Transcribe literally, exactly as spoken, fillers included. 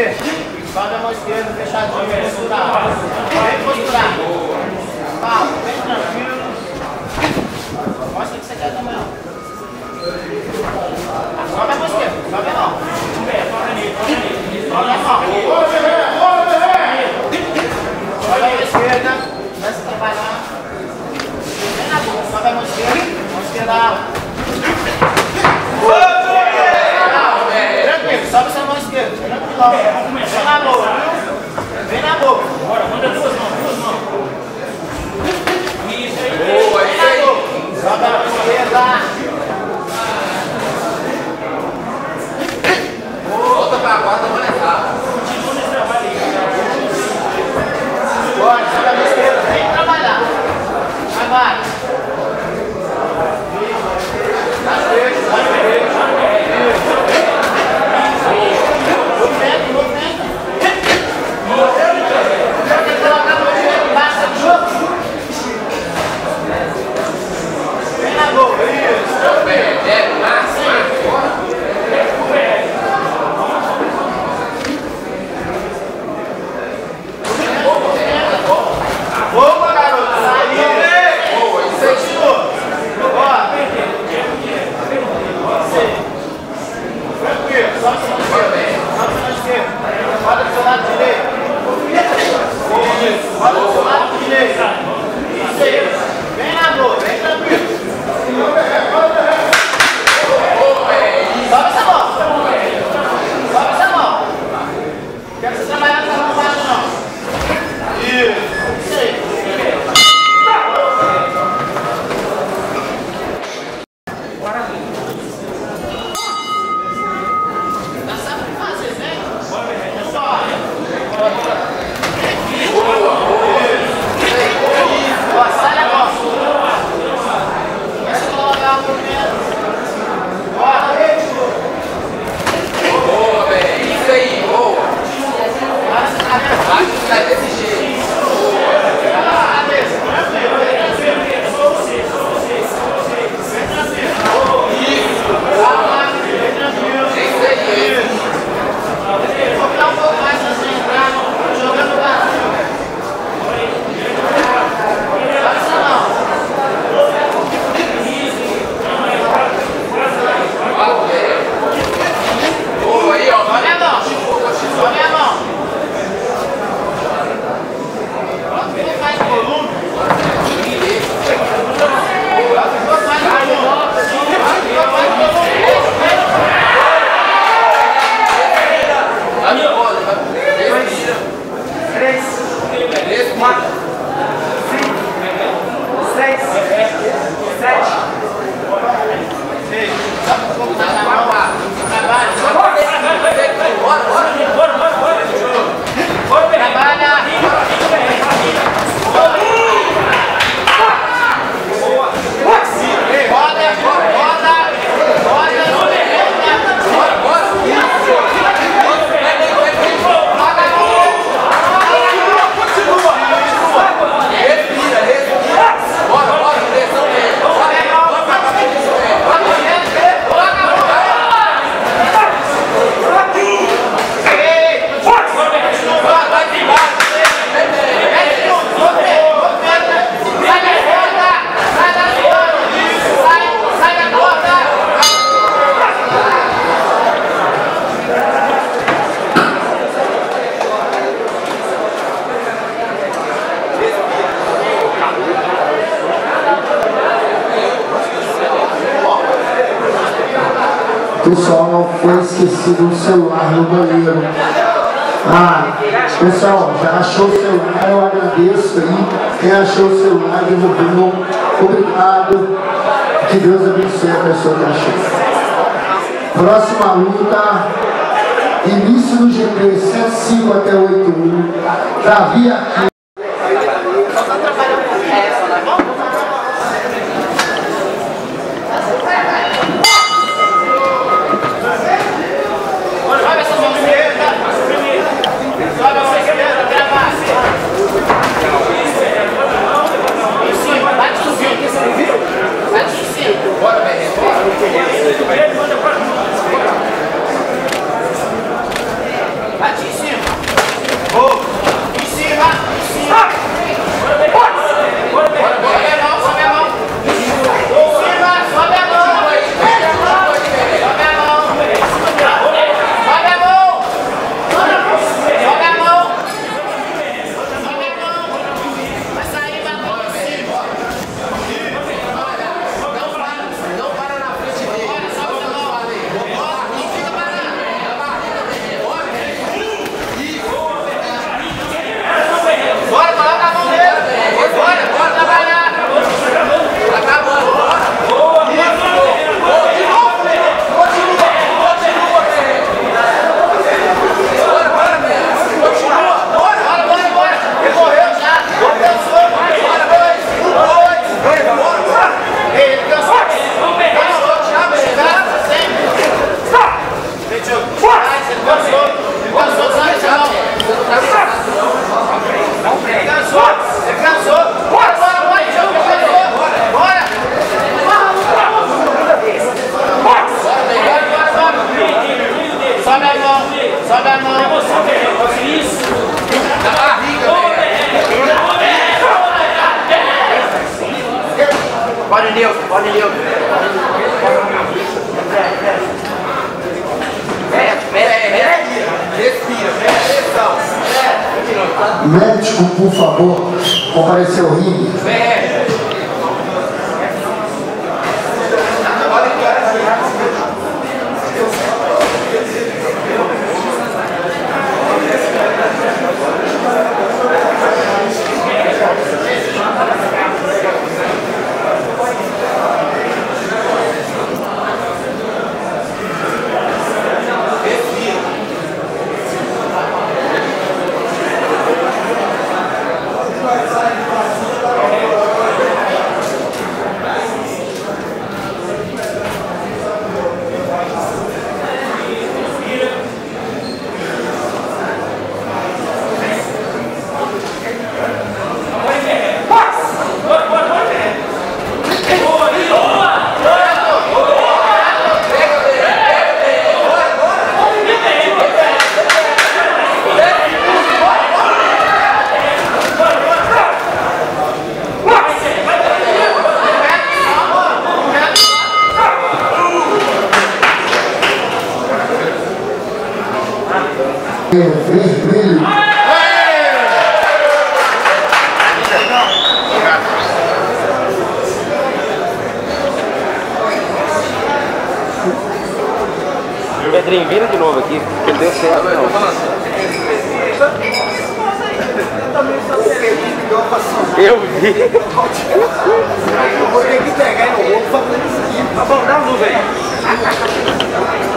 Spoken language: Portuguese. esquerda. Só da mão esquerda, fechadinho, vem posturar. Vem posturar. Calma, vem tranquilo. Mostra o que você quer também. Só da mão esquerda, só da mão. Só da mão. Só da mão esquerda. Começa a trabalhar. Vem na boca, só da mão esquerda. Mão esquerda alta. Sobe essa mão esquerda, vem na boca, vem na boca. Bora, manda duas mãos, duas mãos. Isso aí, boa, isso aí. Sobe a mão esquerda. Volta pra guarda, vou levar. Continua nesse trabalho aí. Bora, sobe a mão esquerda, vem trabalhar. Agora. Pessoal, não foi esquecido o celular no banheiro. Ah, pessoal, já achou o celular? Eu agradeço aí. Quem achou o celular, devolveu. Obrigado. Que Deus abençoe a pessoa que achou. Próxima luta. Início do G P, cento e cinco até oitenta e um. Davi aqui. Bora, bora, bora. Bate Pode Deus, pode Deus. Médico, por favor, comparecer ao ringue. Pedrinho, vira de novo aqui, porque deu certo. Não. Eu vi. Eu vou ter que pegar no outro pra fazer isso aqui. Tá bom, dá a luz aí.